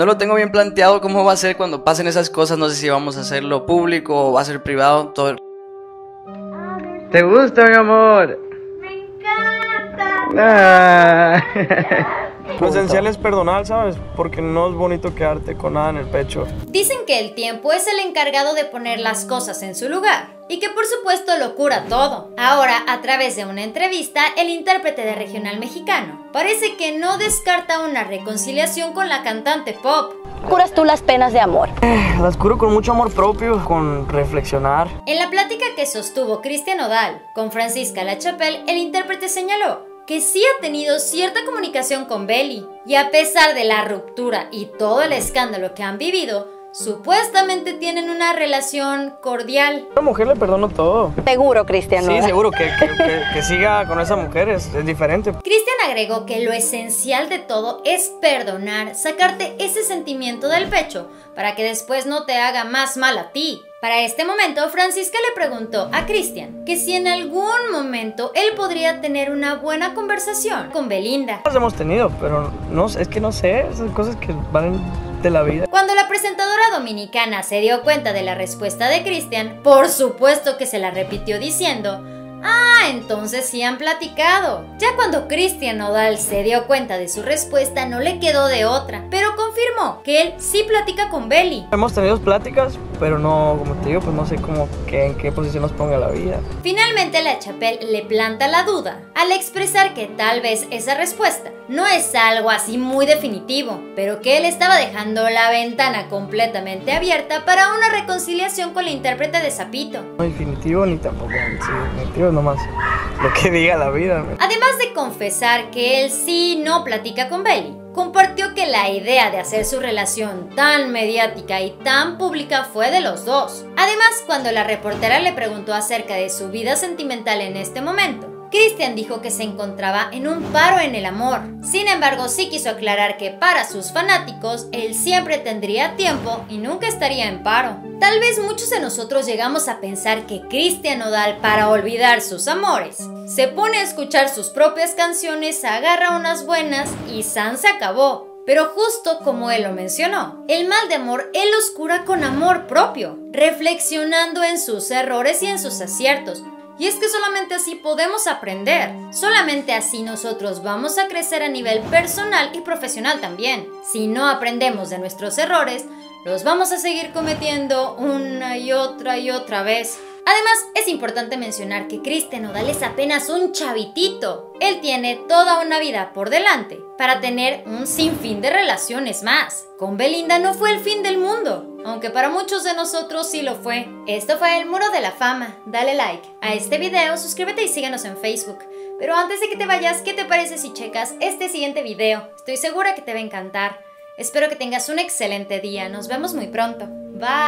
No lo tengo bien planteado cómo va a ser cuando pasen esas cosas, no sé si vamos a hacerlo público o va a ser privado. Todo. ¿Te gusta, mi amor? Me encanta. Ah. Lo esencial es perdonar, ¿sabes? Porque no es bonito quedarte con nada en el pecho. Dicen que el tiempo es el encargado de poner las cosas en su lugar y que por supuesto lo cura todo. Ahora, a través de una entrevista, el intérprete de Regional Mexicano parece que no descarta una reconciliación con la cantante pop. ¿Curas tú las penas de amor? Las curo con mucho amor propio, con reflexionar. En la plática que sostuvo Christian Nodal con Francisca Lachapel, el intérprete señaló que sí ha tenido cierta comunicación con Beli, y a pesar de la ruptura y todo el escándalo que han vivido, supuestamente tienen una relación cordial. A la mujer le perdono todo. Seguro, Christian. Sí, seguro que siga con esa mujer es diferente. Christian agregó que lo esencial de todo es perdonar, sacarte ese sentimiento del pecho para que después no te haga más mal a ti. Para este momento, Francisca le preguntó a Christian que si en algún momento él podría tener una buena conversación con Belinda. Las hemos tenido, pero no, es que no sé, esas cosas que van de la vida. Cuando la presentadora dominicana se dio cuenta de la respuesta de Christian, por supuesto que se la repitió diciendo: ah, entonces sí han platicado. Ya cuando Christian Nodal se dio cuenta de su respuesta, no le quedó de otra, pero confirmó que él sí platica con Beli. Hemos tenido pláticas, pero no, como te digo, pues no sé cómo en qué posición nos ponga la vida. Finalmente, Lachapel le planta la duda al expresar que tal vez esa respuesta no es algo así muy definitivo, pero que él estaba dejando la ventana completamente abierta para una reconciliación con la intérprete de Sapito. No definitivo ni tampoco definitivo, nomás lo que diga la vida. Además de confesar que él sí no platica con Beli, compartió que la idea de hacer su relación tan mediática y tan pública fue de los dos. Además, cuando la reportera le preguntó acerca de su vida sentimental en este momento, Christian dijo que se encontraba en un paro en el amor. Sin embargo, sí quiso aclarar que para sus fanáticos, él siempre tendría tiempo y nunca estaría en paro. Tal vez muchos de nosotros llegamos a pensar que Christian Nodal, para olvidar sus amores, se pone a escuchar sus propias canciones, agarra unas buenas y san se acabó. Pero justo como él lo mencionó, el mal de amor él los cura con amor propio, reflexionando en sus errores y en sus aciertos. Y es que solamente así podemos aprender, solamente así nosotros vamos a crecer a nivel personal y profesional también. Si no aprendemos de nuestros errores, los vamos a seguir cometiendo una y otra vez. Además, es importante mencionar que Christian Nodal es apenas un chavitito. Él tiene toda una vida por delante para tener un sinfín de relaciones más. Con Belinda no fue el fin del mundo, aunque para muchos de nosotros sí lo fue. Esto fue El Muro de la Fama. Dale like a este video, suscríbete y síganos en Facebook. Pero antes de que te vayas, ¿qué te parece si checas este siguiente video? Estoy segura que te va a encantar. Espero que tengas un excelente día. Nos vemos muy pronto. Bye.